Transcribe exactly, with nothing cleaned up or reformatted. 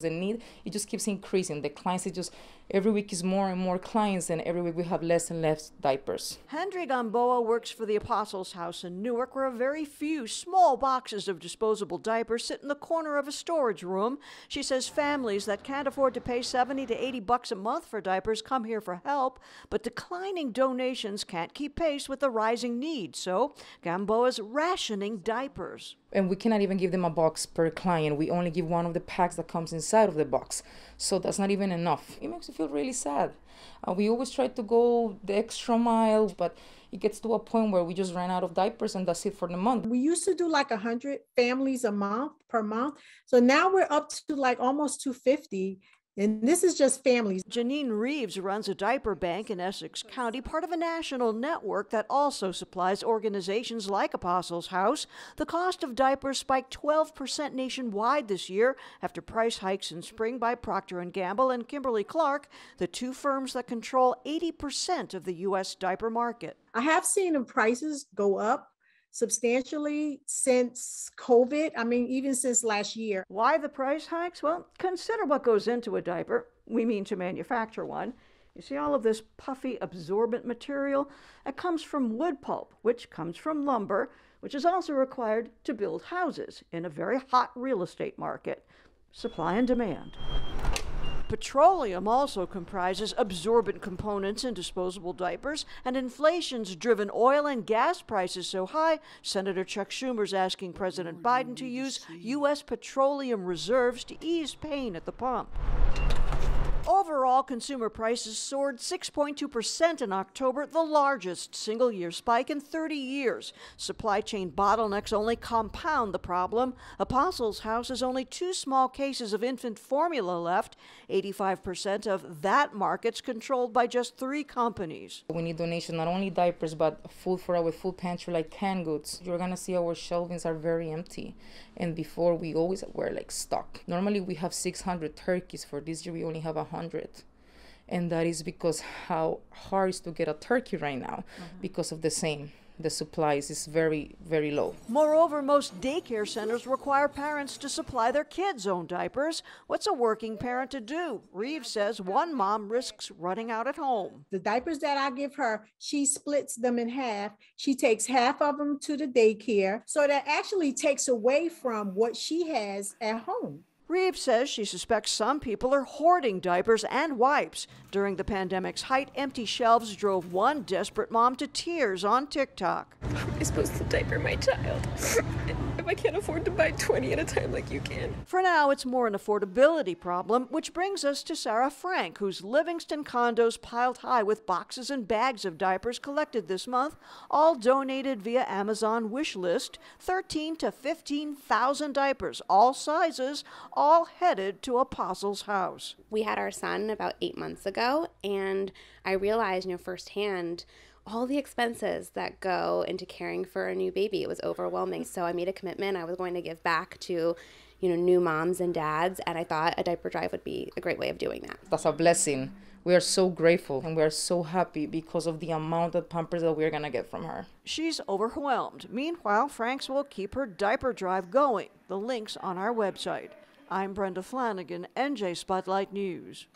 The need, it just keeps increasing. The clients, it just, every week is more and more clients, and every week we have less and less diapers. Henry Gamboa works for the Apostles House in Newark, where a very few small boxes of disposable diapers sit in the corner of a storage room. She says families that can't afford to pay seventy to eighty bucks a month for diapers come here for help, but declining donations can't keep pace with the rising need, so Gamboa's rationing diapers. And we cannot even give them a box per client. We only give one of the packs that comes inside of the box. So that's not even enough. It makes me feel really sad. Uh, we always try to go the extra mile, but it gets to a point where we just ran out of diapers, and that's it for the month. We used to do like one hundred families a month per month. So now we're up to like almost two fifty. And this is just families. Janine Reeves runs a diaper bank in Essex County, part of a national network that also supplies organizations like Apostles House. The cost of diapers spiked twelve percent nationwide this year after price hikes in spring by Procter and Gamble and Kimberly Clark, the two firms that control eighty percent of the U S diaper market. I have seen the prices go up substantially since COVID. I mean, even since last year. Why the price hikes? Well, consider what goes into a diaper. We mean to manufacture one. You see all of this puffy absorbent material? It comes from wood pulp, which comes from lumber, which is also required to build houses in a very hot real estate market. Supply and demand. Petroleum also comprises absorbent components in disposable diapers, and inflation's driven oil and gas prices so high, Senator Chuck Schumer's asking President Biden to use U S petroleum reserves to ease pain at the pump. Overall, consumer prices soared six point two percent in October, the largest single-year spike in thirty years. Supply chain bottlenecks only compound the problem. Apostles House has only two small cases of infant formula left. eighty-five percent of that market's controlled by just three companies. We need donations, not only diapers, but food for our food pantry, like canned goods. You're going to see our shelvings are very empty. And before, we always were like stuck. Normally, we have six hundred turkeys. For this year, we only have one hundred. And that is because how hard it is to get a turkey right now, mm-hmm. because of the same. The supplies is very, very low. Moreover, most daycare centers require parents to supply their kids' own diapers. What's a working parent to do? Reeves says one mom risks running out at home. The diapers that I give her, she splits them in half. She takes half of them to the daycare. So that actually takes away from what she has at home. Reeves says she suspects some people are hoarding diapers and wipes. During the pandemic's height, empty shelves drove one desperate mom to tears on TikTok. How am I supposed to diaper my child if I can't afford to buy twenty at a time like you can? For now, it's more an affordability problem, which brings us to Sara Frank, whose Livingston condos piled high with boxes and bags of diapers collected this month, all donated via Amazon wish list. thirteen to fifteen thousand diapers, all sizes, all headed to Apostles House. We had our son about eight months ago, and I realized, you know, firsthand all the expenses that go into caring for a new baby. It was overwhelming. So I made a commitment. I was going to give back to, you know, new moms and dads, and I thought a diaper drive would be a great way of doing that. That's a blessing. We are so grateful, and we are so happy because of the amount of Pampers that we're going to get from her. She's overwhelmed. Meanwhile, Franks will keep her diaper drive going. The link's on our website. I'm Brenda Flanagan, N J Spotlight News.